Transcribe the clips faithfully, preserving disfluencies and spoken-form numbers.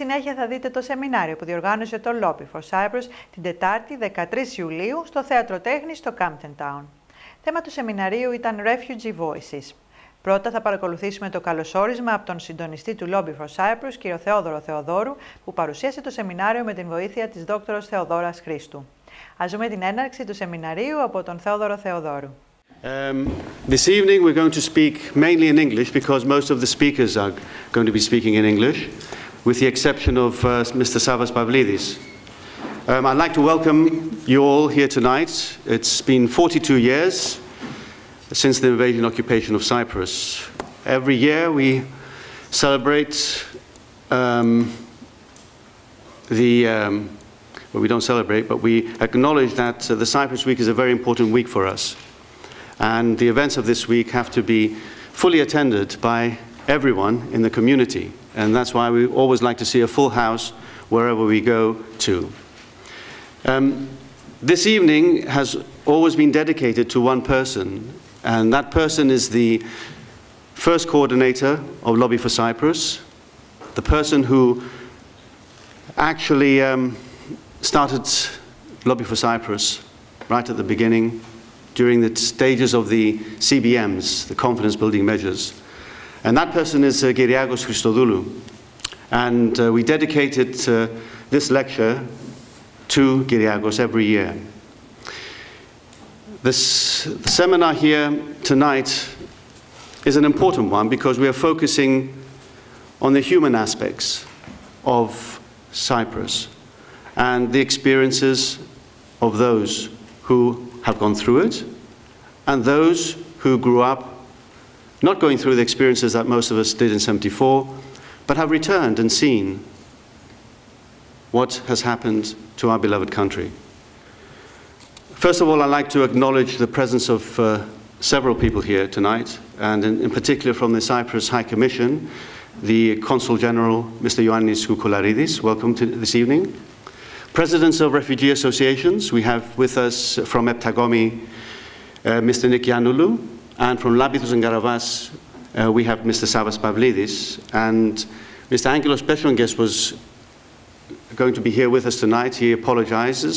συνέχεια θα δείτε το σεμινάριο που διοργάνωσε το Lobby for Cyprus την Τετάρτη δεκατρείς Ιουλίου στο Θέατρο Τέχνης στο Camden Town. Θέμα του σεμιναρίου ήταν Refugee Voices. Πρώτα θα παρακολουθήσουμε το καλωσόρισμα από τον συντονιστή του Lobby for Cyprus, κύριο Θεόδωρο Θεοδόρου, που παρουσίασε το σεμινάριο με την βοήθεια της δόκτωρος Θεοδόρας Χρήστου. Ας δούμε την έναρξη του σεμιναρίου από τον Θεόδωρο Θεοδόρου. Um, this evening we're going to speak mainly in English because most of the speakers are going to be speaking in English, with the exception of uh, Mister Savvas Pavlides. Um, I'd like to welcome you all here tonight. It's been forty-two years since the invasion and occupation of Cyprus. Every year we celebrate um, the, um, well, we don't celebrate, but we acknowledge that uh, the Cyprus Week is a very important week for us. And the events of this week have to be fully attended by everyone in the community. And that's why we always like to see a full house wherever we go to. Um, this evening has always been dedicated to one person, and that person is the first coordinator of Lobby for Cyprus, the person who actually um, started Lobby for Cyprus right at the beginning, during the stages of the C B Ms, the confidence building measures. And that person is uh, Kyriakos Christodoulou. And uh, we dedicated uh, this lecture to Kyriakos every year. This seminar here tonight is an important one because we are focusing on the human aspects of Cyprus and the experiences of those who have gone through it, and those who grew up not going through the experiences that most of us did in seventy-four, but have returned and seen what has happened to our beloved country. First of all, I'd like to acknowledge the presence of uh, several people here tonight, and in, in particular from the Cyprus High Commission, the Consul General, Mister Ioannis Koukoularidis. Welcome to this evening. Presidents of refugee associations, we have with us from Eptagomi, uh, Mister Nikiannoulou, and from Lapithos and Karavas, uh, we have Mister Savvas Pavlidis, and Mister Angelos Peshonges was going to be here with us tonight. He apologizes.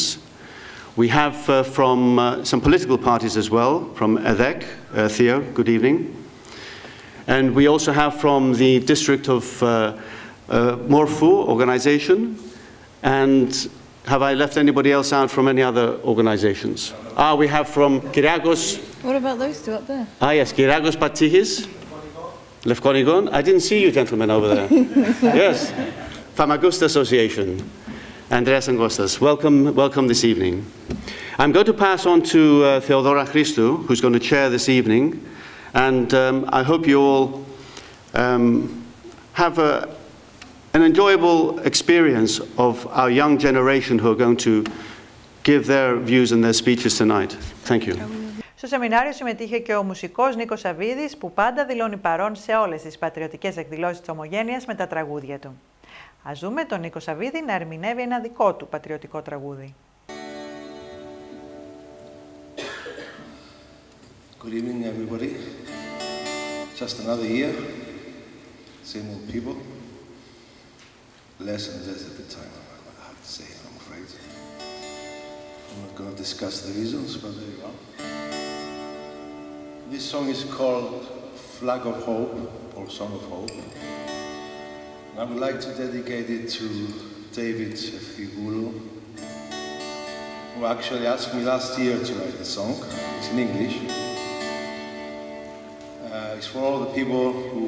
We have uh, from uh, some political parties as well, from E D E C, uh, Theo, good evening. And we also have from the district of uh, uh, Morfu organization, and have I left anybody else out from any other organizations? Ah, we have from Kyriakos. What about those two up there? Ah, yes, Kyriakos Patihis. Lefkonigon. I didn't see you gentlemen over there. Yes. Famagusta Association. Andreas Angostas. Welcome, welcome this evening. I'm going to pass on to uh, Theodora Christou, who's going to chair this evening. And um, I hope you all um, have a an enjoyable experience of our young generation who are going to give their views and their speeches tonight. Thank you. Στο σεμινάριο συμμετείχε και ο μουσικός Νίκος Σαββίδης, που πάντα δηλώνει παρόν σε όλες τις πατριωτικές εκδηλώσεις της Ομογένειας με τα τραγούδια του. Ας δούμε τον Νίκο Σαββίδη να ερμηνεύει ένα δικό του πατριωτικό τραγούδι. Good evening everybody. Just another year, same old people. Less and less at the time, I have to say, I'm afraid. I'm not going to discuss the reasons, but there you are. This song is called Flag of Hope, or Song of Hope. And I would like to dedicate it to David Figuro, who actually asked me last year to write the song. It's in English. Uh, it's for all the people who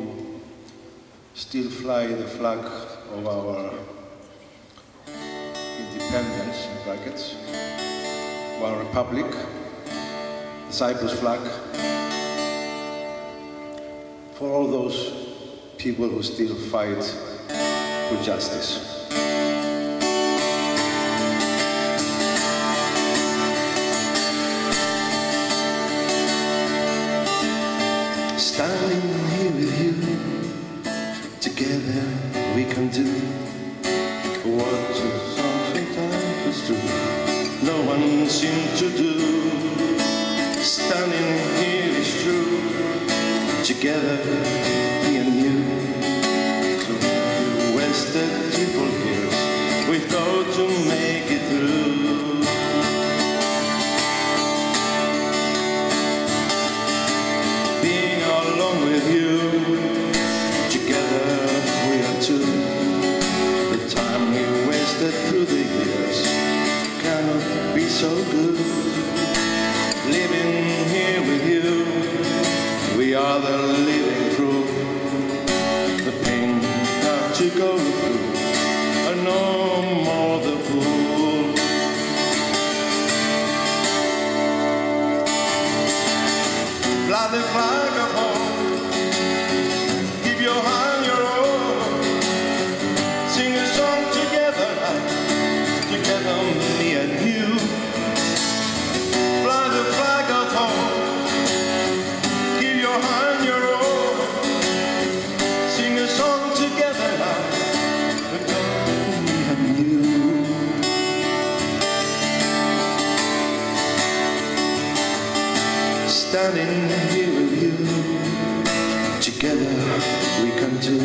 still fly the flag of our independence, in brackets, of our republic, the Cyprus flag, for all those people who still fight for justice. Together, me and you, to the Western people. to make it through. Being all alone with you, together we are two. The time we wasted through the years cannot be so good. Living here with you, we are the living proof. The pain not to go through, no more the fool. Fly the flag of home, give your hand your own, sing a song together, together me and you. Fly the flag of home, give your hand your own, sing a song together. Standing here with you, together we can do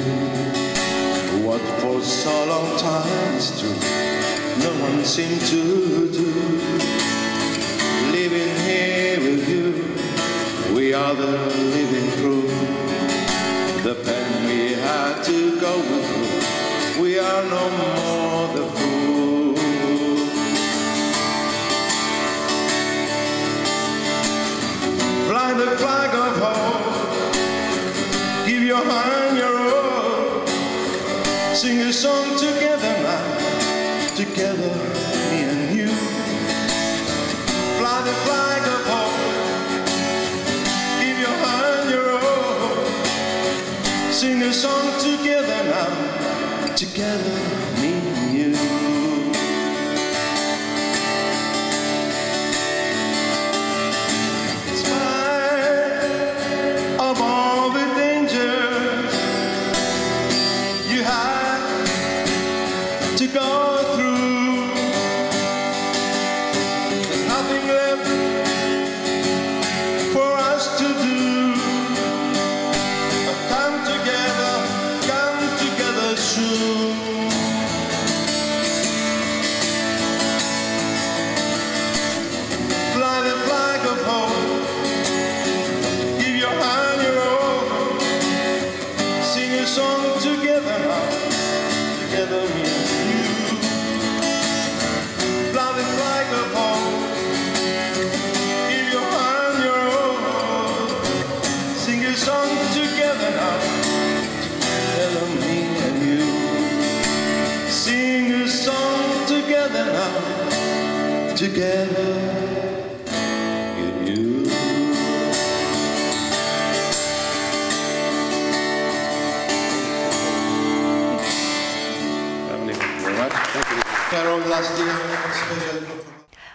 what for so long time is true, no one seemed to do. Living here with you, we are the living proof. The pain we had to go through, we are no more the fool. Fly the flag of hope, give your hand your own, sing a song together now, together me and you. Fly the flag of hope, give your hand your own, sing a song together now, together me and you. Together in you.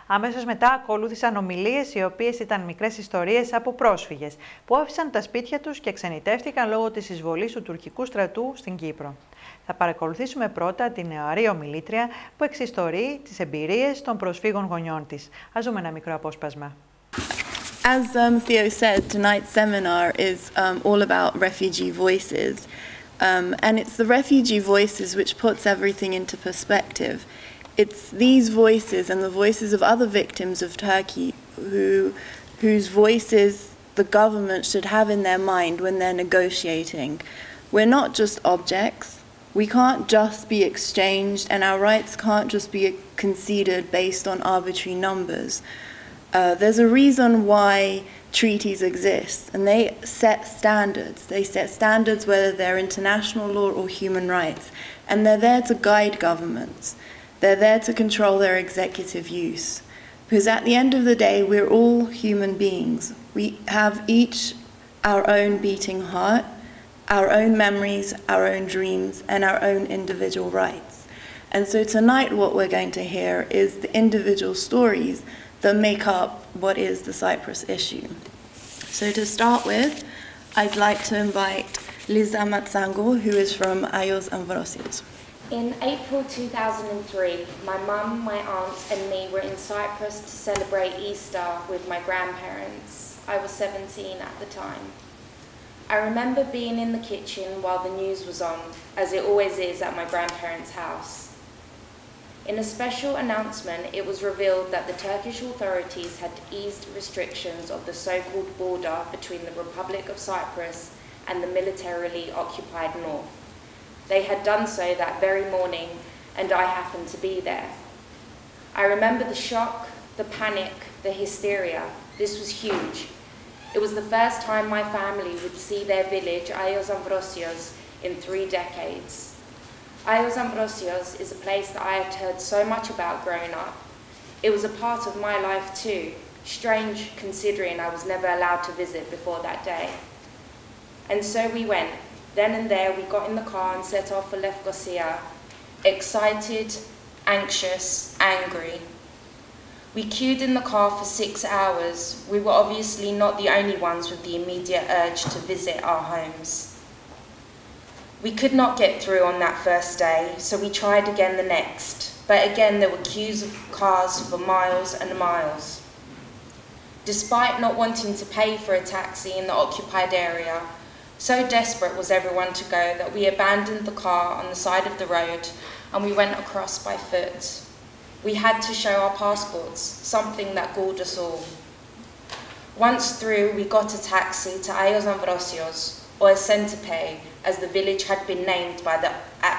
Αμέσως μετά ακολούθησαν ομιλίες οι οποίες ήταν μικρές ιστορίες από πρόσφυγες που άφησαν τα σπίτια τους και ξενιτεύτηκαν λόγω της εισβολής του τουρκικού στρατού στην Κύπρο. Θα παρακολουθήσουμε πρώτα την νεαρή ομιλήτρια που εξιστορεί τις εμπειρίες των προσφύγων γονιών της. Ας δούμε ένα μικρό απόσπασμα. As um, Theo said, tonight's seminar is um, all about refugee voices. Um, and it's the refugee voices which puts everything into perspective. It's these voices and the voices of other victims of Turkey who, whose voices the government should have in their mind when they're negotiating. We're not just objects. We can't just be exchanged, and our rights can't just be conceded based on arbitrary numbers. Uh, there's a reason why treaties exist, and they set standards. They set standards whether they're international law or human rights, and they're there to guide governments. They're there to control their executive use. Because at the end of the day, we're all human beings. We have each our own beating heart, our own memories, our own dreams, and our own individual rights. And so tonight what we're going to hear is the individual stories that make up what is the Cyprus issue. So to start with, I'd like to invite Liza Matsango, who is from Agios Ambrosios. In April two thousand three, my mum, my aunt, and me were in Cyprus to celebrate Easter with my grandparents. I was seventeen at the time. I remember being in the kitchen while the news was on, as it always is at my grandparents' house. In a special announcement, it was revealed that the Turkish authorities had eased restrictions of the so-called border between the Republic of Cyprus and the militarily occupied north. They had done so that very morning, and I happened to be there. I remember the shock, the panic, the hysteria. This was huge. It was the first time my family would see their village, Agios Ambrosios, in three decades. Agios Ambrosios is a place that I had heard so much about growing up. It was a part of my life too, strange considering I was never allowed to visit before that day. And so we went. Then and there we got in the car and set off for Lefkosia, excited, anxious, angry. We queued in the car for six hours. We were obviously not the only ones with the immediate urge to visit our homes. We could not get through on that first day, so we tried again the next, but again there were queues of cars for miles and miles. Despite not wanting to pay for a taxi in the occupied area, so desperate was everyone to go that we abandoned the car on the side of the road and we went across by foot. We had to show our passports, something that galled us all. Once through, we got a taxi to Agios Ambrosios, or Asentape, as the village had been named by the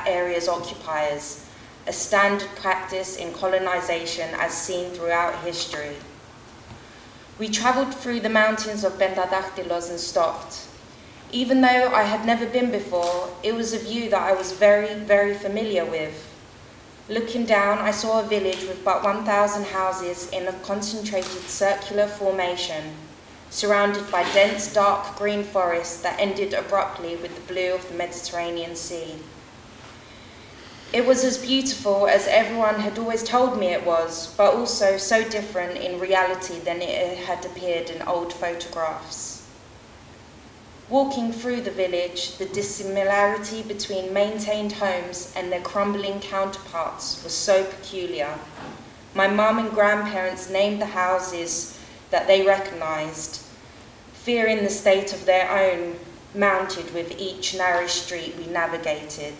area's occupiers, a standard practice in colonization as seen throughout history. We traveled through the mountains of Pentadactylos and stopped. Even though I had never been before, it was a view that I was very, very familiar with. Looking down, I saw a village with but one thousand houses in a concentrated circular formation, surrounded by dense dark green forests that ended abruptly with the blue of the Mediterranean Sea. It was as beautiful as everyone had always told me it was, but also so different in reality than it had appeared in old photographs. Walking through the village, the dissimilarity between maintained homes and their crumbling counterparts was so peculiar. My mum and grandparents named the houses that they recognised, fear in the state of their own mounted with each narrow street we navigated.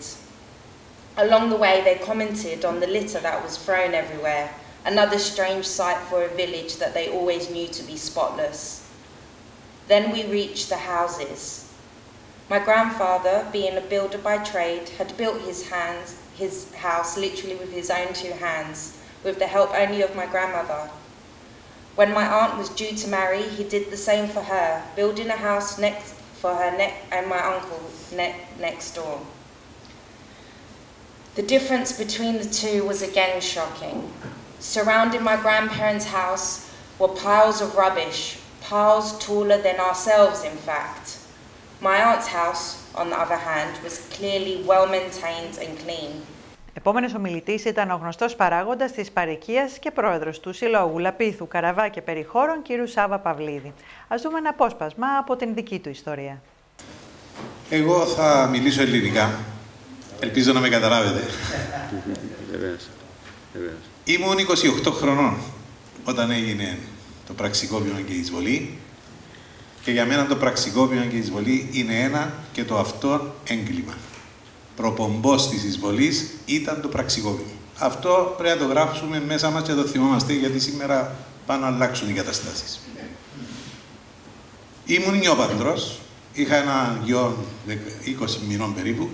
Along the way they commented on the litter that was thrown everywhere, another strange sight for a village that they always knew to be spotless. Then we reached the houses. My grandfather, being a builder by trade, had built his, hands, his house literally with his own two hands, with the help only of my grandmother. When my aunt was due to marry, he did the same for her, building a house next for her ne and my uncle ne next door. The difference between the two was again shocking. Surrounding my grandparents' house were piles of rubbish, piles taller than ourselves, in fact. My aunt's house, on the other hand, was clearly well-maintained and clean. Επόμενος ομιλητής ήταν ο γνωστός παράγοντας της παροικίας και πρόεδρος του Συλλόγου Λαπίθου, Καραβά και Περιχώρων, κ. Σάββα Παυλίδη. Ας δούμε ένα απόσπασμα από την δική του ιστορία. Εγώ θα μιλήσω ελληνικά. Ελπίζω να με καταλάβετε. Ήμουν είκοσι οκτώ χρονών όταν έγινε το πραξικόπημα και η εισβολή. Και για μένα το πραξικόπημα και η εισβολή είναι ένα και το αυτό έγκλημα. Προπομπός της εισβολής ήταν το πραξικόπημα. Αυτό πρέπει να το γράψουμε μέσα μας και το θυμόμαστε, γιατί σήμερα πάνε να αλλάξουν οι καταστάσεις. Ήμουν νιόπαντρος, είχα έναν γιο είκοσι μηνών περίπου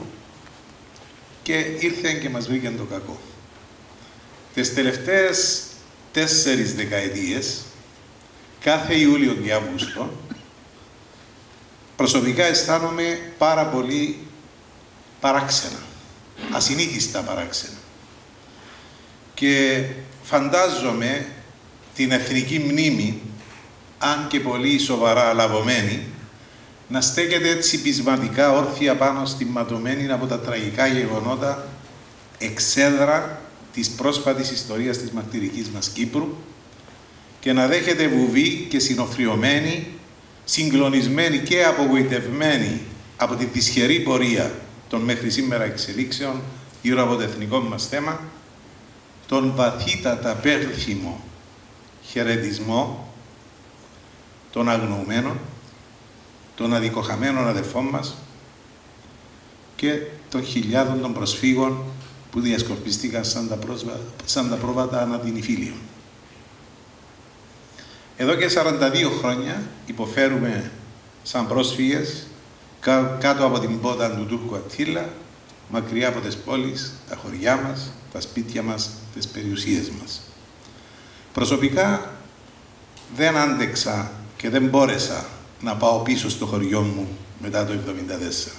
και ήρθε και μας βρήκε το κακό. Τις τελευταίες τέσσερις δεκαετίες, κάθε Ιούλιο και Αύγουστο, προσωπικά αισθάνομαι πάρα πολύ παράξενα, ασυνήθιστα παράξενα. Και φαντάζομαι την εθνική μνήμη, αν και πολύ σοβαρά λαβωμένη, να στέκεται έτσι πεισματικά όρθια πάνω στη ματωμένη από τα τραγικά γεγονότα εξέδρα της πρόσφατης ιστορίας της μαρτυρικής μας Κύπρου και να δέχεται βουβή και συνοφριωμένη, συγκλονισμένη και απογοητευμένη από τη δυσχερή πορεία των μέχρι σήμερα εξελίξεων γύρω από το εθνικό μας θέμα, τον βαθύτατα πέρθυμο χαιρετισμό των αγνοωμένων, των αδικοχαμένων αδελφών μας και των χιλιάδων των προσφύγων που διασκορπίστηκαν σαν τα, πρόσβα, σαν τα πρόβατα ανά την Ιφίλιο. Εδώ και σαράντα δύο χρόνια υποφέρουμε σαν πρόσφυγες κάτω από την πότα του Τούρκου Αττίλα, μακριά από τις πόλεις, τα χωριά μας, τα σπίτια μας, τις περιουσίες μας. Προσωπικά δεν άντεξα και δεν μπόρεσα να πάω πίσω στο χωριό μου μετά το χίλια εννιακόσια εβδομήντα τέσσερα.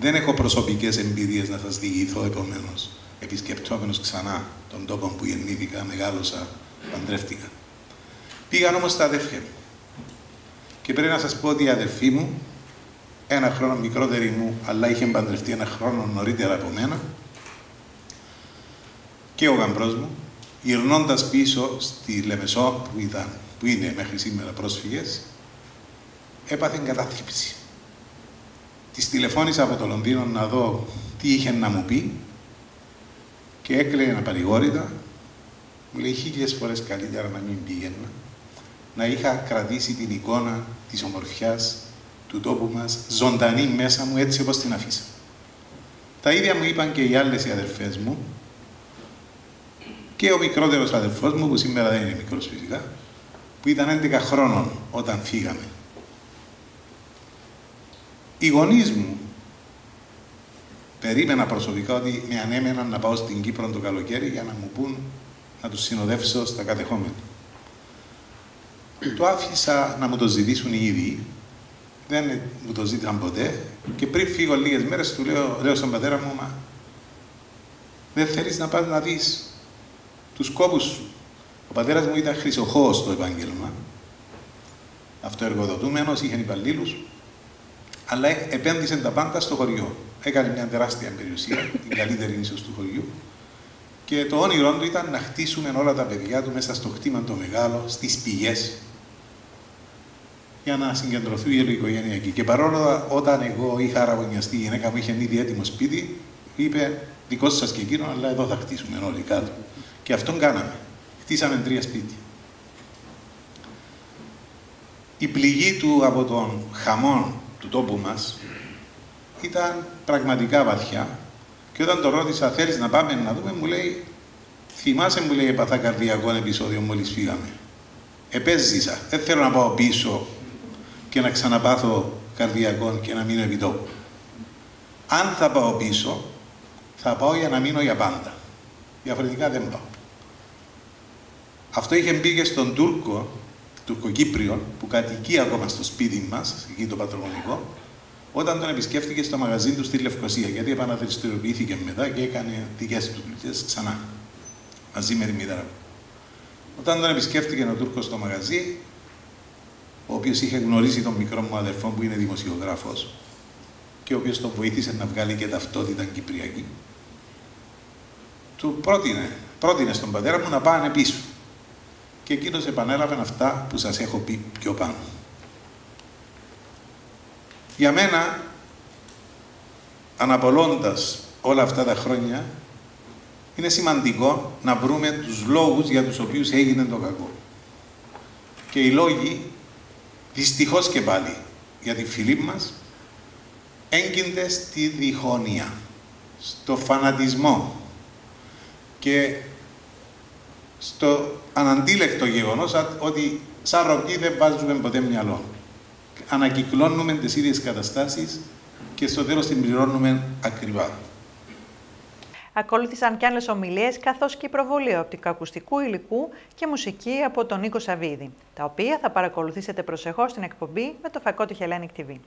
Δεν έχω προσωπικές εμπειρίες να σας διηγηθώ, επομένως, επισκεπτόμενος ξανά τον τόπο που γεννήθηκα, μεγάλωσα, παντρεύτηκα. Πήγαν όμως τα αδέρφια μου. Και πρέπει να σας πω ότι η αδερφή μου, ένα χρόνο μικρότερη μου, αλλά είχε παντρευτεί ένα χρόνο νωρίτερα από μένα, και ο γαμπρός μου, γυρνώντας πίσω στη Λεμεσό, που, ήταν, που είναι μέχρι σήμερα πρόσφυγες, έπαθε κατάθλιψη. Της τηλεφώνησα από το Λονδίνο να δω τι είχε να μου πει και έκλαιγε απαρηγόρητα. Μου λέει χίλιες φορές καλύτερα να μην πήγαινα, να είχα κρατήσει την εικόνα της ομορφιάς του τόπου μας ζωντανή μέσα μου έτσι όπως την αφήσα. Τα ίδια μου είπαν και οι άλλες οι αδερφές μου και ο μικρότερος αδερφός μου, που σήμερα δεν είναι μικρός φυσικά, που ήταν έντεκα χρόνων όταν φύγαμε. Οι γονείς μου περίμενα προσωπικά ότι με ανέμεναν να πάω στην Κύπρο το καλοκαίρι για να μου πούν να τους συνοδεύσω στα κατεχόμενα. Το άφησα να μου το ζητήσουν οι ίδιοι. Δεν μου το ζήτησαν ποτέ. Και πριν φύγω λίγες μέρες του λέω, λέω στον πατέρα μου, μα δεν θέλεις να πας να δεις τους σκόπους σου. Ο πατέρας μου ήταν χρυσοχώος στο επάγγελμα. Αυτοεργοδοτούμενος, είχε υπαλλήλους. Αλλά επένδυσε τα πάντα στο χωριό. Έκανε μια τεράστια περιουσία, την καλύτερη ίσως του χωριού. Και το όνειρό του ήταν να χτίσουμε όλα τα παιδιά του μέσα στο χτήμα το μεγάλο, στις πηγές, για να συγκεντρωθεί η οικογένεια εκεί. Και παρόλο όταν εγώ είχα αραγωνιαστεί, η γυναίκα μου είχε ήδη έτοιμο σπίτι, είπε δικό σας και εκείνο, αλλά εδώ θα χτίσουμε όλοι κάτω. Και αυτόν κάναμε. Χτίσαμε τρία σπίτια. Η πληγή του από τον χαμόν του τόπου μας ήταν πραγματικά βαθιά. Και όταν το ρώτησα, θέλεις να πάμε να δούμε, μου λέει, θυμάσαι, μου λέει, έπαθα καρδιακό επεισόδιο μόλις φύγαμε. Επέζησα. Δεν θέλω να πάω πίσω και να ξαναπάθω καρδιακό και να μείνω επί τόπου. Αν θα πάω πίσω, θα πάω για να μείνω για πάντα. Διαφορετικά δεν πάω. Αυτό είχε μπει και στον Τούρκο, Τουρκοκύπριο, που κατοικεί ακόμα στο σπίτι μας, εκεί το πατρογονικό, όταν τον επισκέφθηκε στο μαγαζί του στη Λευκοσία, γιατί επαναδραστηριοποιήθηκε μετά και έκανε δικές του δουλειές ξανά, μαζί με τη μητέρα μου. Όταν τον επισκέφθηκε ο Τούρκος στο μαγαζί, ο οποίος είχε γνωρίσει τον μικρό μου αδερφό που είναι δημοσιογράφος και ο οποίος τον βοήθησε να βγάλει και ταυτότητα κυπριακή, του πρότεινε, πρότεινε στον πατέρα μου να πάνε πίσω. Και εκείνος επανέλαβε αυτά που σας έχω πει πιο πάνω. Για μένα, αναπολώντας όλα αυτά τα χρόνια, είναι σημαντικό να βρούμε τους λόγους για τους οποίους έγινε το κακό. Και οι λόγοι, δυστυχώς και πάλι, για τη φίλη μας, έγκυνται στη διχόνοια, στο φανατισμό και στο αναντίλεκτο γεγονός ότι σαν ροπή δεν βάζουμε ποτέ μυαλό. Ανακυκλώνουμε τις ίδιες καταστάσεις και στο τέλος την πληρώνουμε ακριβά. Ακολούθησαν κι άλλες ομιλίες, καθώς και η προβολή οπτικοακουστικού υλικού και μουσική από τον Νίκο Σαββίδη, τα οποία θα παρακολουθήσετε προσεχώς στην εκπομπή με το φακό του Hellenic τι βι.